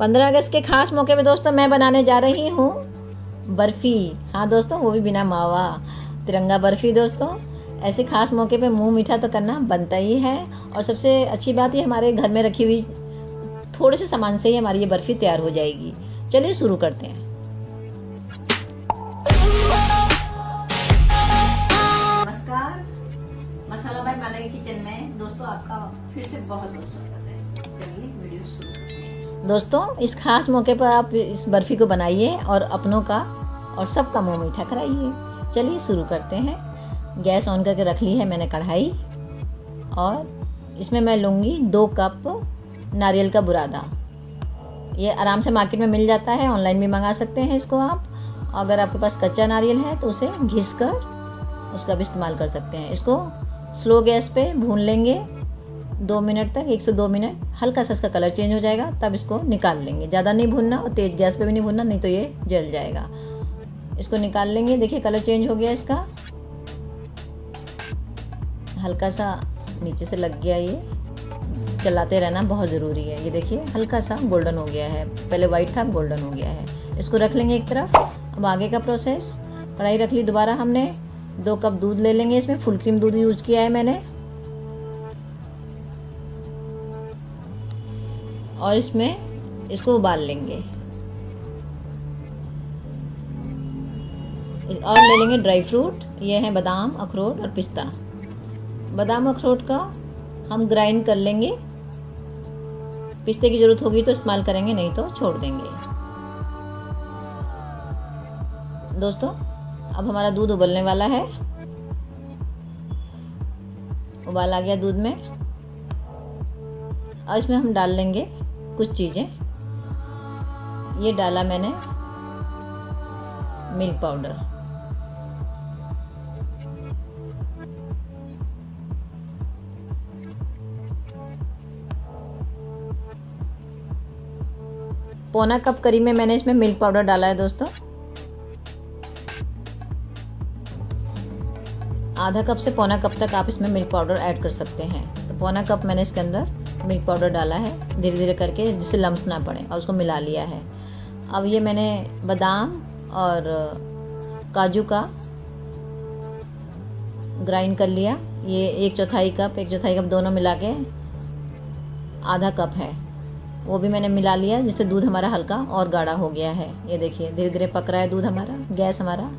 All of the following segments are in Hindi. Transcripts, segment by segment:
15 अगस्त के खास मौके पे दोस्तों मैं बनाने जा रही हूँ बर्फ़ी। हाँ दोस्तों, वो भी बिना मावा, तिरंगा बर्फ़ी। दोस्तों ऐसे खास मौके पे मुंह मीठा तो करना बनता ही है। और सबसे अच्छी बात ये हमारे घर में रखी हुई थोड़े से सामान से ही हमारी ये बर्फ़ी तैयार हो जाएगी। चलिए शुरू करते हैं। नमस्कार, मसाला भाई मालवी किचन में दोस्तों आपका फिर से बहुत स्वागत है। चलिए वीडियो शुरू करते हैं। दोस्तों इस खास मौके पर आप इस बर्फ़ी को बनाइए और अपनों का और सबका मुँह मीठा कराइए। चलिए शुरू करते हैं। गैस ऑन करके रख ली है मैंने कढ़ाई और इसमें मैं लूँगी 2 कप नारियल का बुरादा। ये आराम से मार्केट में मिल जाता है, ऑनलाइन भी मंगा सकते हैं इसको आप। अगर आपके पास कच्चा नारियल है तो उसे घिस कर उसका भी इस्तेमाल कर सकते हैं। इसको स्लो गैस पे भून लेंगे 2 मिनट तक, 1 से 2 मिनट। हल्का सा इसका कलर चेंज हो जाएगा तब इसको निकाल लेंगे। ज़्यादा नहीं भूनना और तेज़ गैस पर भी नहीं भूनना, नहीं तो ये जल जाएगा। इसको निकाल लेंगे। देखिए कलर चेंज हो गया इसका, हल्का सा नीचे से लग गया। ये चलाते रहना बहुत ज़रूरी है। ये देखिए हल्का सा गोल्डन हो गया है, पहले वाइट था गोल्डन हो गया है। इसको रख लेंगे एक तरफ। अब आगे का प्रोसेस, कढ़ाई रख ली दोबारा हमने, 2 कप दूध ले लेंगे। इसमें फुल क्रीम दूध यूज किया है मैंने। और इसमें इसको उबाल लेंगे और ले लेंगे ड्राई फ्रूट। ये हैं बादाम, अखरोट और पिस्ता। बादाम अखरोट का हम ग्राइंड कर लेंगे। पिस्ते की ज़रूरत होगी तो इस्तेमाल करेंगे, नहीं तो छोड़ देंगे। दोस्तों अब हमारा दूध उबलने वाला है। उबाल आ गया दूध में। और इसमें हम डाल लेंगे कुछ चीज़ें। ये डाला मैंने मिल्क पाउडर, पौना कप करीब में मैंने इसमें मिल्क पाउडर डाला है दोस्तों। आधा कप से पौना कप तक आप इसमें मिल्क पाउडर ऐड कर सकते हैं। तो पौना कप मैंने इसके अंदर मिल्क पाउडर डाला है, धीरे धीरे करके, जिससे लम्स ना पड़े, और उसको मिला लिया है। अब ये मैंने बादाम और काजू का ग्राइंड कर लिया। ये 1/4 कप, 1/4 कप दोनों मिला के आधा कप है, वो भी मैंने मिला लिया, जिससे दूध हमारा हल्का और गाढ़ा हो गया है। ये देखिए धीरे धीरे पक रहा है दूध हमारा। गैस हमारा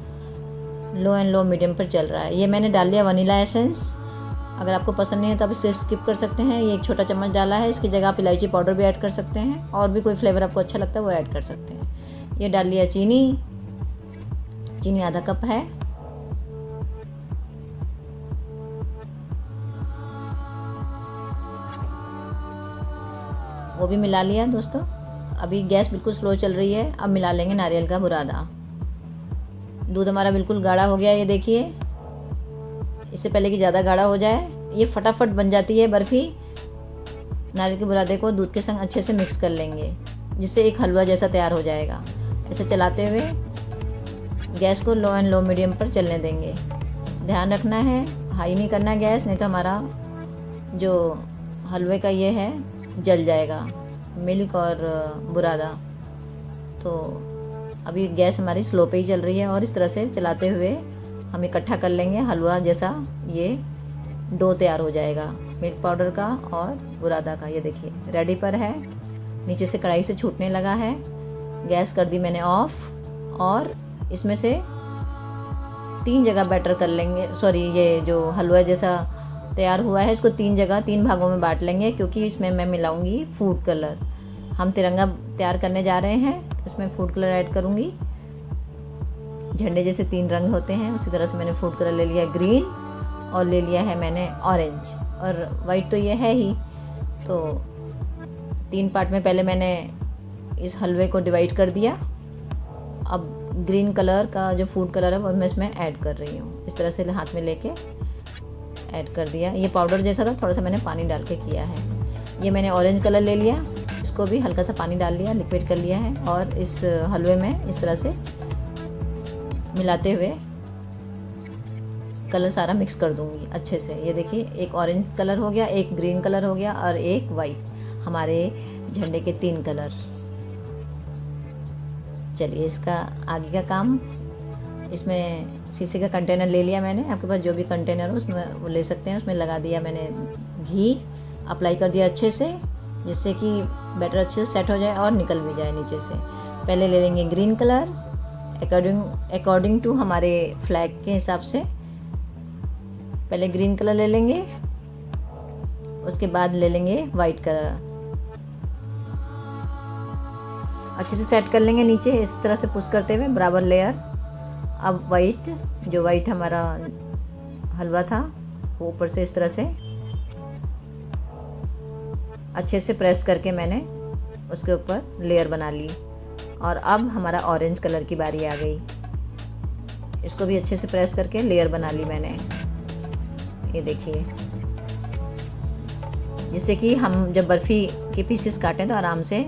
लो एंड लो मीडियम पर चल रहा है। ये मैंने डाल लिया वनीला एसेंस। अगर आपको पसंद नहीं है तो आप इसे स्किप कर सकते हैं। ये 1 छोटा चम्मच डाला है। इसकी जगह आप इलायची पाउडर भी ऐड कर सकते हैं, और भी कोई फ्लेवर आपको अच्छा लगता है वो ऐड कर सकते हैं। ये डाल लिया चीनी, चीनी आधा कप है। वो भी मिला लिया दोस्तों। अभी गैस बिल्कुल स्लो चल रही है। अब मिला लेंगे नारियल का बुरादा। दूध हमारा बिल्कुल गाढ़ा हो गया है, ये देखिए। इससे पहले कि ज़्यादा गाढ़ा हो जाए, ये फटाफट बन जाती है बर्फ़ी। नारियल के बुरादे को दूध के संग अच्छे से मिक्स कर लेंगे, जिससे एक हलवा जैसा तैयार हो जाएगा। इसे चलाते हुए गैस को लो एंड लो मीडियम पर चलने देंगे। ध्यान रखना है, हाई नहीं करना गैस, नहीं तो हमारा जो हलवे का ये है जल जाएगा, मिल्क और बुरादा। तो अभी गैस हमारी स्लो पे ही चल रही है, और इस तरह से चलाते हुए हम इकट्ठा कर लेंगे। हलवा जैसा ये डो तैयार हो जाएगा मिल्क पाउडर का और बुरादा का। ये देखिए रेडी पर है। नीचे से कढ़ाई से छूटने लगा है। गैस कर दी मैंने ऑफ, और इसमें से 3 जगह बैटर कर लेंगे। सॉरी, ये जो हलवा जैसा तैयार हुआ है इसको 3 भागों में बांट लेंगे, क्योंकि इसमें मैं मिलाऊंगी फूड कलर। हम तिरंगा तैयार करने जा रहे हैं, उसमें फूड कलर ऐड करूंगी। झंडे जैसे 3 रंग होते हैं, उसी तरह से मैंने फूड कलर ले लिया ग्रीन, और ले लिया है मैंने ऑरेंज, और वाइट तो ये है ही। तो 3 पार्ट में पहले मैंने इस हलवे को डिवाइड कर दिया। अब ग्रीन कलर का जो फूड कलर है वो मैं इसमें ऐड कर रही हूँ। इस तरह से हाथ में लेके ऐड कर दिया। ये पाउडर जैसा था, थोड़ा सा मैंने पानी डाल के किया है। ये मैंने ऑरेंज कलर ले लिया, इसको भी हल्का सा पानी डाल लिया, लिक्विड कर लिया है, और इस हलवे में इस तरह से मिलाते हुए कलर सारा मिक्स कर दूंगी अच्छे से। ये देखिए एक ऑरेंज कलर हो गया, एक ग्रीन कलर हो गया, और एक वाइट। हमारे झंडे के 3 कलर चलिए इसका आगे का काम, इसमें शीशे का कंटेनर ले लिया मैंने, आपके पास जो भी कंटेनर हो उसमें वो ले सकते हैं। उसमें लगा दिया मैंने घी, अप्लाई कर दिया अच्छे से, जिससे कि बैटर अच्छे से सेट हो जाए और निकल भी जाए नीचे से। पहले ले लेंगे ग्रीन कलर, अकॉर्डिंग टू हमारे फ्लैग के हिसाब से पहले ग्रीन कलर ले लेंगे। उसके बाद ले लेंगे वाइट कलर, अच्छे से सेट कर लेंगे नीचे इस तरह से पुश करते हुए बराबर लेयर। अब वाइट, जो वाइट हमारा हलवा था वो ऊपर से इस तरह से अच्छे से प्रेस करके मैंने उसके ऊपर लेयर बना ली। और अब हमारा ऑरेंज कलर की बारी आ गई, इसको भी अच्छे से प्रेस करके लेयर बना ली मैंने, ये देखिए, जिससे कि हम जब बर्फ़ी के पीसेस काटें तो आराम से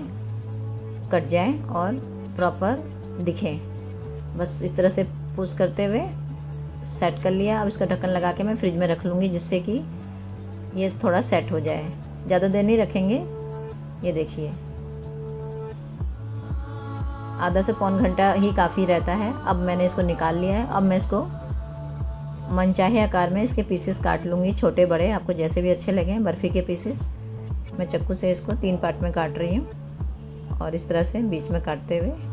कट जाए और प्रॉपर दिखे। बस इस तरह से पुश करते हुए सेट कर लिया। अब इसका ढक्कन लगा के मैं फ्रिज में रख लूँगी, जिससे कि ये थोड़ा सेट हो जाए, ज़्यादा देर नहीं रखेंगे। ये देखिए आधा से पौन घंटा ही काफ़ी रहता है। अब मैंने इसको निकाल लिया है। अब मैं इसको मनचाहे आकार में इसके पीसेस काट लूँगी, छोटे बड़े आपको जैसे भी अच्छे लगे। बर्फ़ी के पीसेस मैं चक्कू से इसको 3 पार्ट में काट रही हूँ और इस तरह से बीच में काटते हुए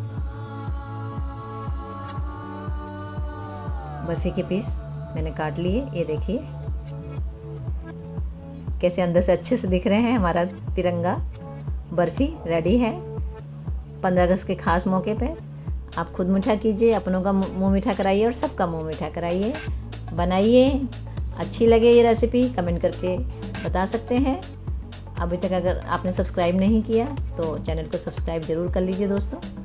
बर्फी के पीस मैंने काट लिए। ये देखिए कैसे अंदर से अच्छे से दिख रहे हैं। हमारा तिरंगा बर्फी रेडी है। 15 अगस्त के खास मौके पर आप खुद मीठा कीजिए, अपनों का मुंह मीठा कराइए और सबका मुंह मीठा कराइए। बनाइए, अच्छी लगे ये रेसिपी कमेंट करके बता सकते हैं। अभी तक अगर आपने सब्सक्राइब नहीं किया तो चैनल को सब्सक्राइब ज़रूर कर लीजिए दोस्तों।